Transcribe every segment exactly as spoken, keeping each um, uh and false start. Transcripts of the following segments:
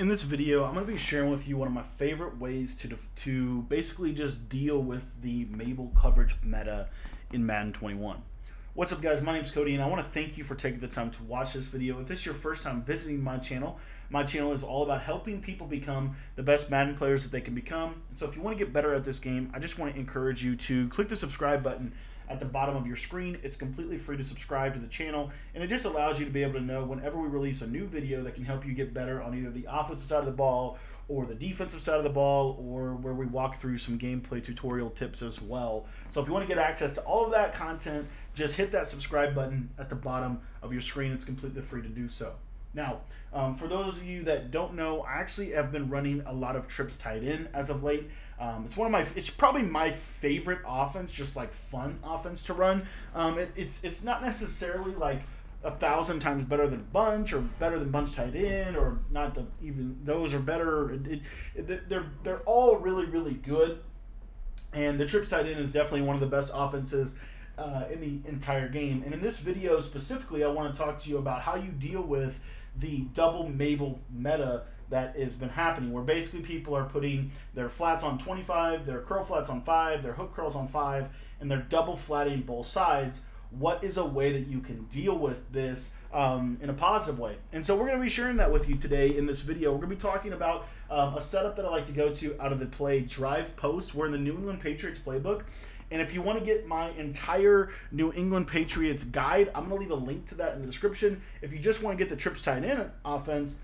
In this video, I'm going to be sharing with you one of my favorite ways to to basically just deal with the Mable coverage meta in Madden twenty-one. What's up, guys? My name is Cody, and I want to thank you for taking the time to watch this video. If this is your first time visiting my channel, my channel is all about helping people become the best Madden players that they can become. And so if you want to get better at this game, I just want to encourage you to click the subscribe button at the bottom of your screen. It's completely free to subscribe to the channel, and it just allows you to be able to know whenever we release a new video that can help you get better on either the offensive side of the ball or the defensive side of the ball, or where we walk through some gameplay tutorial tips as well. So if you want to get access to all of that content, just hit that subscribe button at the bottom of your screen. It's completely free to do so. Now, um, for those of you that don't know, I actually have been running a lot of Trips T E as of late. Um, it's one of my, it's probably my favorite offense, just like fun offense to run. Um, it, it's it's not necessarily like a thousand times better than Bunch or better than Bunch T E, or not the even those are better. It, it, they're they're all really really good, and the Trips T E is definitely one of the best offenses Uh, in the entire game. And in this video specifically, I want to talk to you about how you deal with the double Mable meta that has been happening, where basically people are putting their flats on twenty-five, their curl flats on five, their hook curls on five, and they're double flatting both sides. What is a way that you can deal with this um, in a positive way? And so we're going to be sharing that with you today in this video. We're going to be talking about um, a setup that I like to go to out of the play Drive Post. We're in the New England Patriots playbook. And if you want to get my entire New England Patriots guide, I'm going to leave a link to that in the description. If you just want to get the Trips T E offense,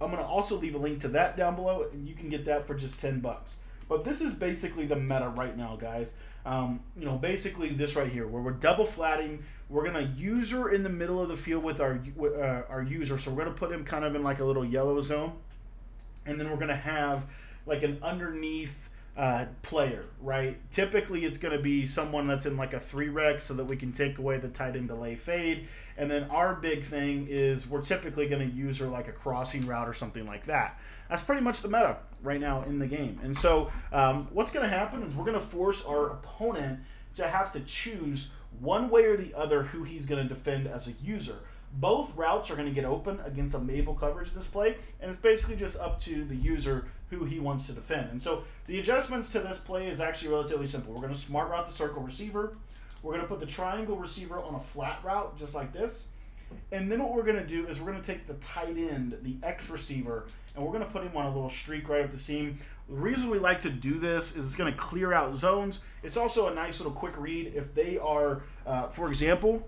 I'm going to also leave a link to that down below, and you can get that for just ten bucks. But this is basically the meta right now, guys. Um, you know, basically this right here, where we're double flatting. We're gonna user in the middle of the field with our uh, our user, so we're gonna put him kind of in like a little yellow zone, and then we're gonna have like an underneath uh, player, right? Typically, it's gonna be someone that's in like a three rec, so that we can take away the tight end delay fade. And then our big thing is we're typically gonna user like a crossing route or something like that. That's pretty much the meta right now in the game. And so um, what's going to happen is we're going to force our opponent to have to choose one way or the other who he's going to defend as a user. Both routes are going to get open against a Mable coverage display, and it's basically just up to the user who he wants to defend. And so the adjustments to this play is actually relatively simple. We're going to smart route the circle receiver. We're going to put the triangle receiver on a flat route just like this. And then what we're going to do is we're going to take the tight end, the X receiver, and we're going to put him on a little streak right up the seam. The reason we like to do this is it's going to clear out zones. It's also a nice little quick read if they are, uh, for example,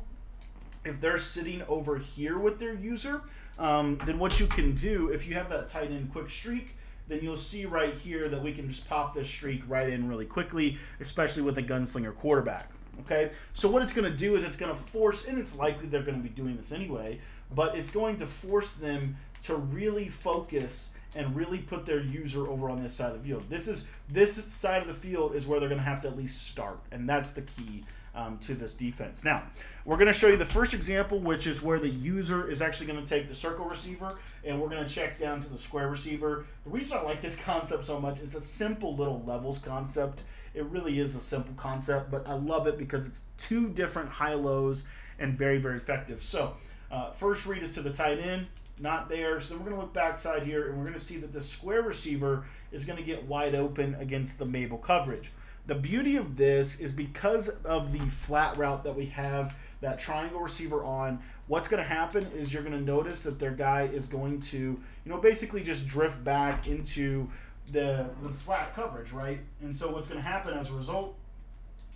if they're sitting over here with their user, um, then what you can do, if you have that tight end quick streak, then you'll see right here that we can just pop this streak right in really quickly, especially with a gunslinger quarterback. Okay, so what it's going to do is it's going to force, and it's likely they're going to be doing this anyway, but it's going to force them to really focus and really put their user over on this side of the field. This is this side of the field is where they're going to have to at least start, and that's the key um, to this defense. Now, we're going to show you the first example, which is where the user is actually going to take the circle receiver, and we're going to check down to the square receiver. The reason I like this concept so much is a simple little levels concept. It really is a simple concept, but I love it because it's two different high-lows and very, very effective. So uh, first read is to the tight end. Not there. So we're going to look backside here, and we're going to see that the square receiver is going to get wide open against the Mable coverage. The beauty of this is because of the flat route that we have that triangle receiver on, what's going to happen is you're going to notice that their guy is going to, you know, basically just drift back into the, the flat coverage, right? And so what's going to happen as a result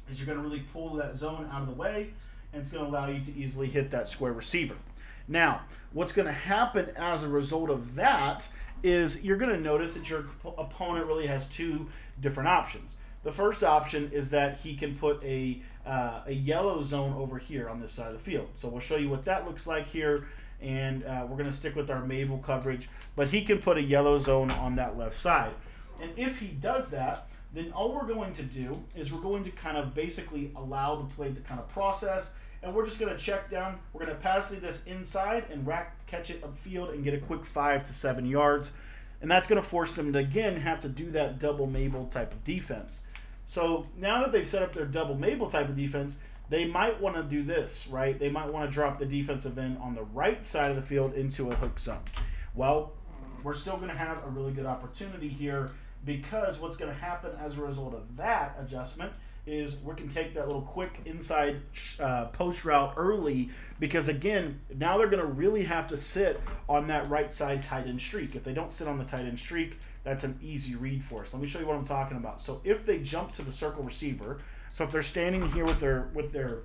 is you're going to really pull that zone out of the way, and it's going to allow you to easily hit that square receiver. Now, what's going to happen as a result of that is you're going to notice that your opponent really has two different options. The first option is that he can put a, uh, a yellow zone over here on this side of the field. So we'll show you what that looks like here, and uh, we're going to stick with our Mable coverage. But he can put a yellow zone on that left side. And if he does that, then all we're going to do is we're going to kind of basically allow the play to kind of process. And we're just going to check down. We're going to pass lead this inside and rack catch it upfield and get a quick five to seven yards. And that's going to force them to, again, have to do that double Mable type of defense. So now that they've set up their double Mable type of defense, they might want to do this, right? They might want to drop the defensive end on the right side of the field into a hook zone. Well, we're still going to have a really good opportunity here, because what's going to happen as a result of that adjustment is we can take that little quick inside uh, post route early, because, again, now they're going to really have to sit on that right side tight end streak. If they don't sit on the tight end streak, that's an easy read for us. Let me show you what I'm talking about. So if they jump to the circle receiver, so if they're standing here with their with their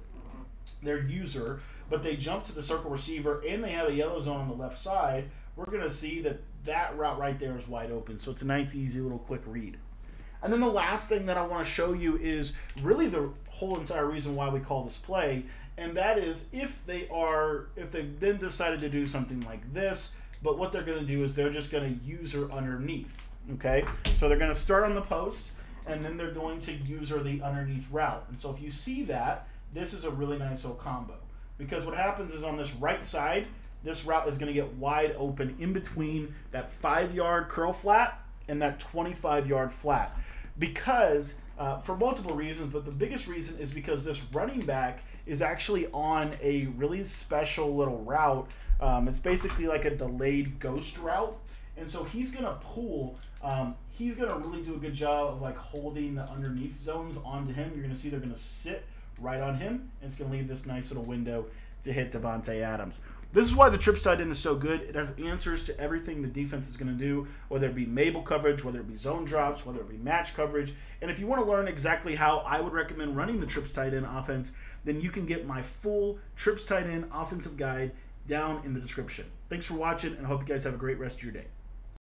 their user, but they jump to the circle receiver and they have a yellow zone on the left side, we're going to see that that route right there is wide open. So it's a nice, easy little quick read. And then the last thing that I want to show you is really the whole entire reason why we call this play, and that is if they are, if they then decided to do something like this, but what they're going to do is they're just going to user underneath, okay? So they're going to start on the post, and then they're going to user the underneath route. And so if you see that, this is a really nice little combo, because what happens is on this right side, this route is going to get wide open in between that five-yard curl flat and that twenty-five-yard flat, because uh, for multiple reasons, but the biggest reason is because this running back is actually on a really special little route. Um, it's basically like a delayed ghost route, and so he's going to pull. Um, he's going to really do a good job of like holding the underneath zones onto him. You're going to see they're going to sit right on him, and it's going to leave this nice little window to hit Devontae Adams. This is why the Trips tight end is so good. It has answers to everything the defense is going to do, whether it be Mable coverage, whether it be zone drops, whether it be match coverage. And if you want to learn exactly how I would recommend running the Trips tight end offense, then you can get my full Trips tight end offensive guide down in the description. Thanks for watching, and I hope you guys have a great rest of your day.